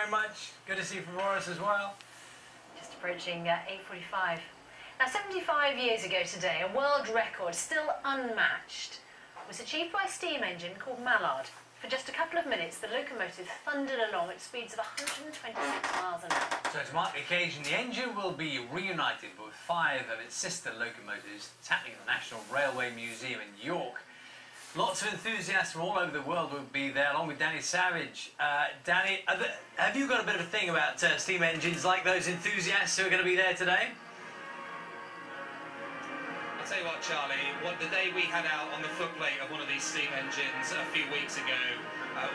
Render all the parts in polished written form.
very much. Good to see you from Boris as well. Just approaching 8:45. Now, 75 years ago today, a world record, still unmatched, was achieved by a steam engine called Mallard. For just a couple of minutes, the locomotive thundered along at speeds of 126 miles an hour. So to mark the occasion, the engine will be reunited with 5 of its sister locomotives tackling the National Railway Museum in York. Lots of enthusiasts from all over the world will be there, along with Danny Savage. Danny, have you got a bit of a thing about steam engines, like those enthusiasts who are going to be there today? I'll tell you what, Charlie, what the day we had out on the footplate of one of these steam engines a few weeks ago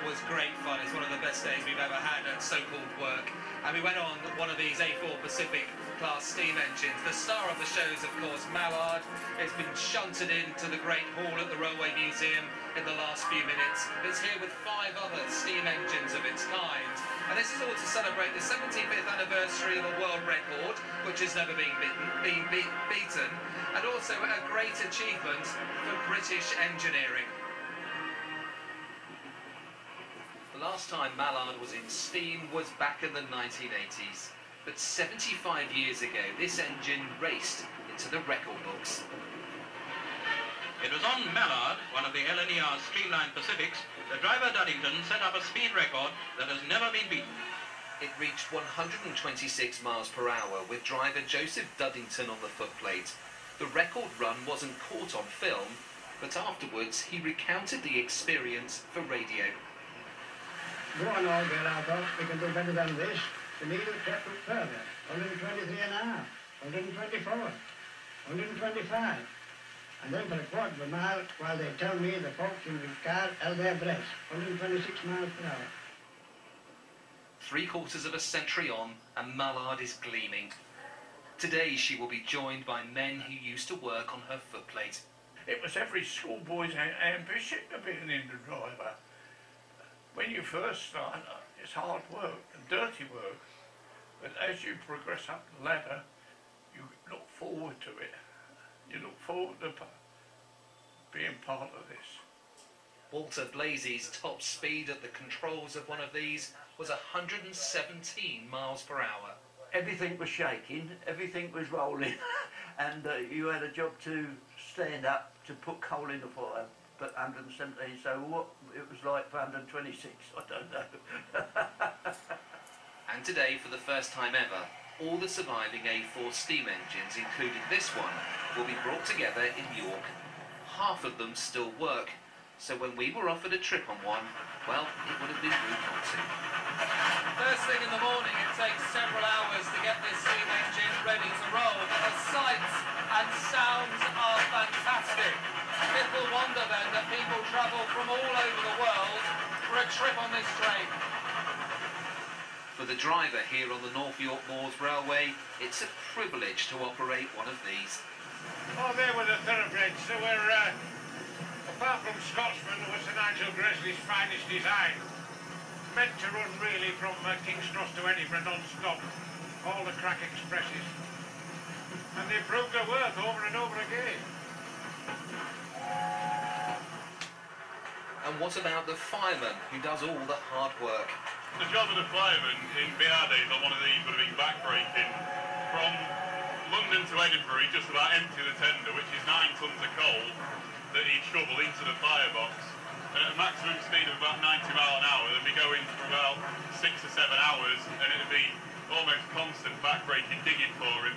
was great fun. It's one of the best days we've ever had at so-called work. And we went on one of these A4 Pacific class steam engines. The star of the show is, of course, Mallard. It's been shunted into the Great Hall at the Railway Museum in the last few minutes. It's here with 5 other steam engines of its kind. And this is all to celebrate the 75th anniversary of a world record, which has never been beaten, and also a great achievement for British engineering. The last time Mallard was in steam was back in the 1980s. But 75 years ago, this engine raced into the record books. It was on Mallard, one of the LNER's streamlined Pacifics, that driver Duddington set up a speed record that has never been beaten. It reached 126 miles per hour with driver Joseph Duddington on the footplate. The record run wasn't caught on film, but afterwards he recounted the experience for radio. Go on, old girl, I thought, we can do better than this. The needle crept up further, 123 and a half, 124, 125. And then for a quarter of a mile, while they tell me the folks in the car held their breath, 126 miles per hour. 3/4 of a century on, and Mallard is gleaming. Today she will be joined by men who used to work on her footplate. It was every schoolboy's ambition to be an engine driver. When you first start, it's hard work and dirty work, but as you progress up the ladder, you look forward to it. You look forward to being part of this. Walter Blaisey's top speed at the controls of one of these was 117 miles per hour. Everything was shaking, everything was rolling, and you had a job to stand up to put coal in the fire. But 117, so what it was like for 126, I don't know. And today, for the first time ever, all the surviving A4 steam engines, including this one, will be brought together in York. Half of them still work, so when we were offered a trip on one, well, it would have been rude not to. First thing in the morning, it takes several hours to get this steam engine ready to roll, but the sights and sounds are fantastic. Little wonder then that people travel from all over the world for a trip on this train. For the driver here on the North York Moors Railway, it's a privilege to operate one of these. Oh, there were the thoroughbreds. There were, apart from Scotsman, there was Sir Nigel Gresley's finest design. Meant to run really from King's Cross to Edinburgh non-stop. All the crack expresses. And they proved their worth over and over again. And what about the fireman who does all the hard work? The job of the fireman in Bugatti on one of these would have been backbreaking. From London to Edinburgh, he just about emptied the tender, which is 9 tons of coal that he'd shovel into the firebox. And at a maximum speed of about 90 miles an hour, they'd be going for about 6 or 7 hours, and it'd be almost constant backbreaking digging for him.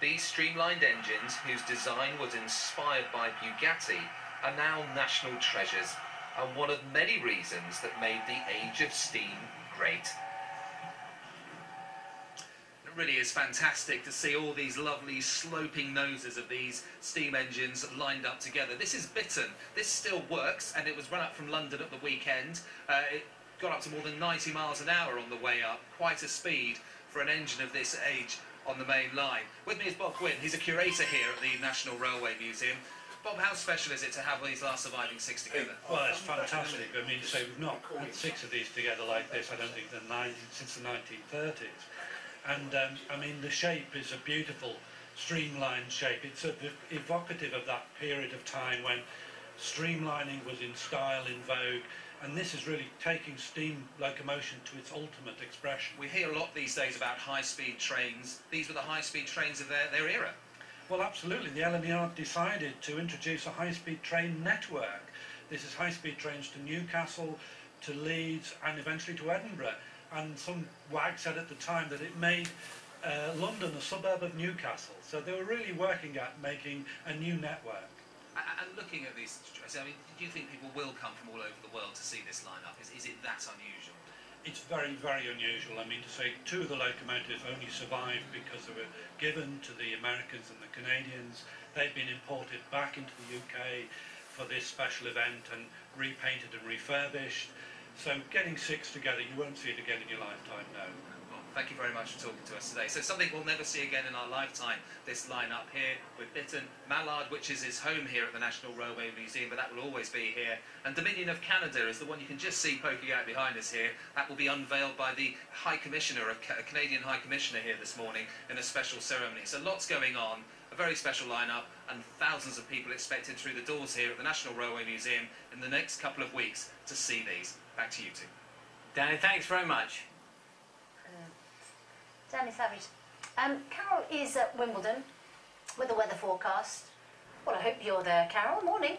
These streamlined engines, whose design was inspired by Bugatti, are now national treasures, and one of many reasons that made the age of steam great. It really is fantastic to see all these lovely sloping noses of these steam engines lined up together. This is Bittern. This still works, and it was run up from London at the weekend. It got up to more than 90 miles an hour on the way up, quite a speed for an engine of this age on the main line. With me is Bob Quinn. He's a curator here at the National Railway Museum. Bob, how special is it to have these last surviving 6 together? Well, it's fantastic. I mean, so we've not had 6 of these together like this, I don't think, since the 1930s. And, I mean, the shape is a beautiful streamlined shape. It's sort of evocative of that period of time when streamlining was in style, in vogue, And this is really taking steam locomotion to its ultimate expression. We hear a lot these days about high-speed trains. These were the high-speed trains of their era. Well, absolutely. The LNER decided to introduce a high-speed train network. This is high-speed trains to Newcastle, to Leeds, and eventually to Edinburgh. And some wag said at the time that it made London a suburb of Newcastle. So they were really working at making a new network. And looking at these, I mean, do you think people will come from all over the world to see this lineup? Is it that unusual? It's very, very unusual. I mean, to say two of the locomotives only survived because they were given to the Americans and the Canadians. They've been imported back into the UK for this special event and repainted and refurbished. So getting six together, you won't see it again in your lifetime, no. Thank you very much for talking to us today. So something we'll never see again in our lifetime, this line up here with Bittern, Mallard, which is his home here at the National Railway Museum, but that will always be here. And Dominion of Canada is the one you can just see poking out behind us here. That will be unveiled by the High Commissioner, a Canadian High Commissioner here this morning in a special ceremony. So lots going on, a very special lineup, and thousands of people expected through the doors here at the National Railway Museum in the next couple of weeks to see these. Back to you two. Danny, thanks very much. Danny Savage. Carol is at Wimbledon with the weather forecast. Well, I hope you're there, Carol. Morning.